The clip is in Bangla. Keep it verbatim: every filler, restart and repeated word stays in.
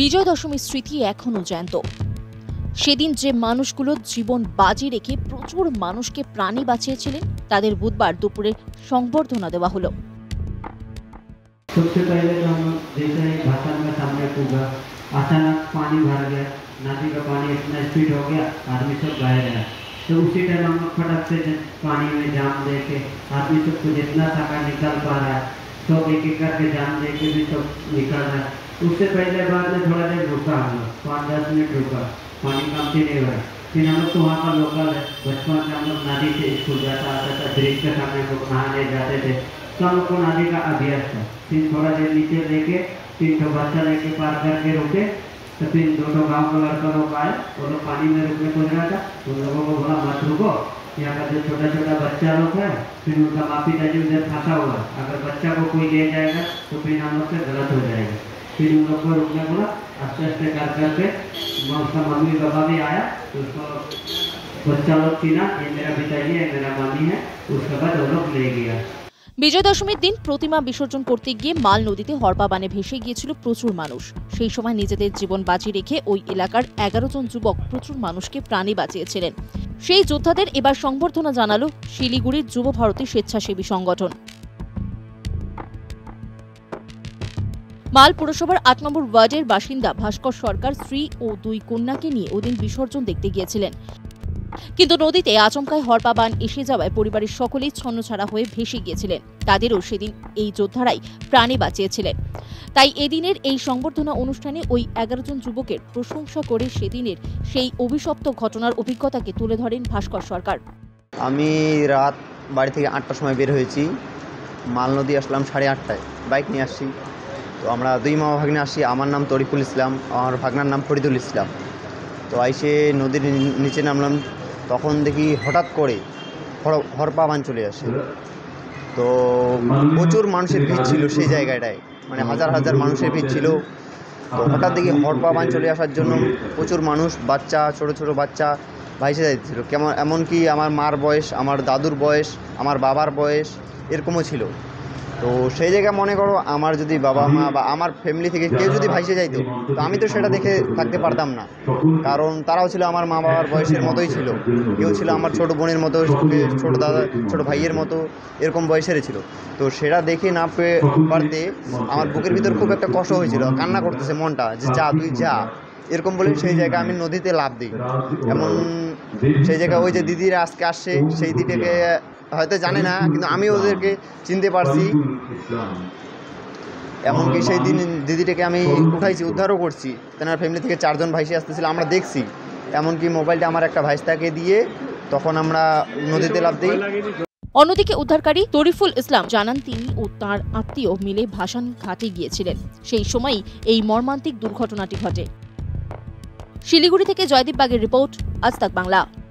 বিজয় দশমীর স্মৃতি এখনো জ্যান্ত। সেদিন যে মানুষগুলো জীবন বাজি রেখে প্রচুর মানুষকে প্রাণী বাঁচিয়েছিলেন তাদের বুধবার দুপুরে সংবর্ধনা দেওয়া হলো। सबसे पहले तो हम जैसे ही भाषण में सामने कूदा, अचानक पानी भर गया, नदी का पानी इतना स्पीड हो गया, आदमी सब गायब है। तो उसी टाइम हम फटाक से पानी में जाम दे के आदमी सबको जितना साका निकल पा रहा है सब एक एक करके जाम दे के भी सब निकल रहा है। उससे पहले बाद में थोड़ा देर रुका, हम लोग पाँच दस मिनट रुका, पानी कम से नहीं हुआ। फिर हम लोग तो वहाँ का लोकल है, बचपन से हम लोग नदी से स्कूल जाता आता था, ब्रिज के सामने लोग नहाने जाते थे, तो हम लोग को नदी का अभ्यास था। फिर थोड़ा देर नीचे लेके फिर तो बच्चा लेके पार करके रुके, तो फिर दो दो गाँव का लड़का लोग आए, वो लोग पानी में रुकने को रहा था, उन लोगों को बोला मत रुको, यहाँ का जो छोटा छोटा बच्चा लोग है फिर उनका माँ पिताजी उधर फंसा हुआ, अगर बच्चा को कोई ले जाएगा तो फिर हम लोग से गलत हो जाएगा। फिर उन लोग को रुकने बोला, आस्ते आस्ते कर करके उसका मम्मी पापा भी आया, तो उसको बच्चा लोग पीना, ये मेरा पिताजी है मेरा मम्मी है, उसके बाद वो लोग ले गया। विजय दशमीर दिन प्रतिमा विसर्जन करते गিয়ে মাল নদীতে হরপা বানে ভেসে গিয়েছিল প্রচুর মানুষ। সেই সময় নিজেদের জীবন বাজি রেখে ওই এলাকার এগারো জন যুবক প্রচুর মানুষকে প্রাণী বাঁচিয়েছিলেন। সেই যোদ্ধাদের এবার সংবর্ধনা জানালো শিলিগুড়ির যুব ভারতী স্বেচ্ছাসেবী সংগঠন। মাল পুরসভার আট নম্বর ওয়ার্ডের বাসিন্দা ভাস্কর সরকার স্ত্রী ও দুই কন্যাকে নিয়ে ওদিন বিসর্জন দেখতে গিয়েছিলেন, কিন্তু নদীতে আচমকায় হরপা বান এসে যাওয়ায় পরিবারের সকলেই ছন্নছাড়া হয়ে ভেসে গিয়েছিলেন। তাদেরও সেদিন এই যোদ্ধারাই প্রাণে বাঁচিয়েছিলেন। তাই এদিনের এই সংবর্ধনা অনুষ্ঠানে ওই এগারো জন যুবকের প্রশংসা করে সেদিনের সেই অভিশপ্ত ঘটনার অভিজ্ঞতাকে তুলে ধরেন ভাস্কর সরকার। আমি রাত বাড়ি থেকে আটটার সময় বের হয়েছি, মাল নদী আসলাম সাড়ে আটটায়, বাইক নিয়ে আসছি। তো আমরা দুই মামা ভাগ্নে আসি, আমার নাম তরিফুল ইসলাম, আমার ভাগ্নার নাম ফরিদুল ইসলাম। তো আইসে নদীর নিচে নামলাম, তখন দেখি হঠাৎ করে হরপা বান চলে আসে। তো প্রচুর মানুষের ভিড় ছিল সেই জায়গাটায়, মানে হাজার হাজার মানুষের ভিড় ছিল। তো হঠাৎ দেখি হরপা বান চলে আসার জন্য প্রচুর মানুষ, বাচ্চা ছোট ছোট বাচ্চা ভাইসে যাইছিল, কেমন এমনকি আমার মার বয়স, আমার দাদুর বয়স, আমার বাবার বয়স এরকমও ছিল। তো সেই জায়গায় মনে করো আমার যদি বাবা মা বা আমার ফ্যামিলি থেকে কেউ যদি ভাইসে যাইতো তো আমি তো সেটা দেখে থাকতে পারতাম না, কারণ তারাও ছিল আমার মা বাবার বয়সের মতোই ছিল, কেউ ছিল আমার ছোট বোনের মতো, ছোট দাদা ছোট ভাইয়ের মতো এরকম বয়সেরই ছিল। তো সেটা দেখে না পেয়ে পারতে আমার বুকের ভিতর খুব একটা কষ্ট হয়েছিল, কান্না করতেছে মনটা যে যা তুই যা এরকম বলে সেই জায়গায় আমি নদীতে লাফ দিই। এমন সেই জায়গায় ওই যে দিদিরা আজকে আসছে সেই দিদিটাকে হয়তো জানে না, কিন্তু আমি ওদেরকে চিনতে পারছি, এমনকি সেই দিন দিদিটাকে আমি উঠাইছি, উদ্ধারও করছি। তেনার ফ্যামিলি থেকে চারজন ভাইসে আসতেছিল, আমরা দেখছি, এমনকি মোবাইলটা আমার একটা ভাইসটাকে দিয়ে তখন আমরা নদীতে লাফ দিই। অন্যদিকে উদ্ধারকারী তরিফুল ইসলাম জানান তিনি ও তাঁর আত্মীয় মিলে ভাসান ঘাটে গিয়েছিলেন, সেই সময়ই এই মর্মান্তিক দুর্ঘটনাটি ঘটে। শিলিগুড়ি থেকে জয়দীপ বাগের রিপোর্ট, আজ তাক বাংলা।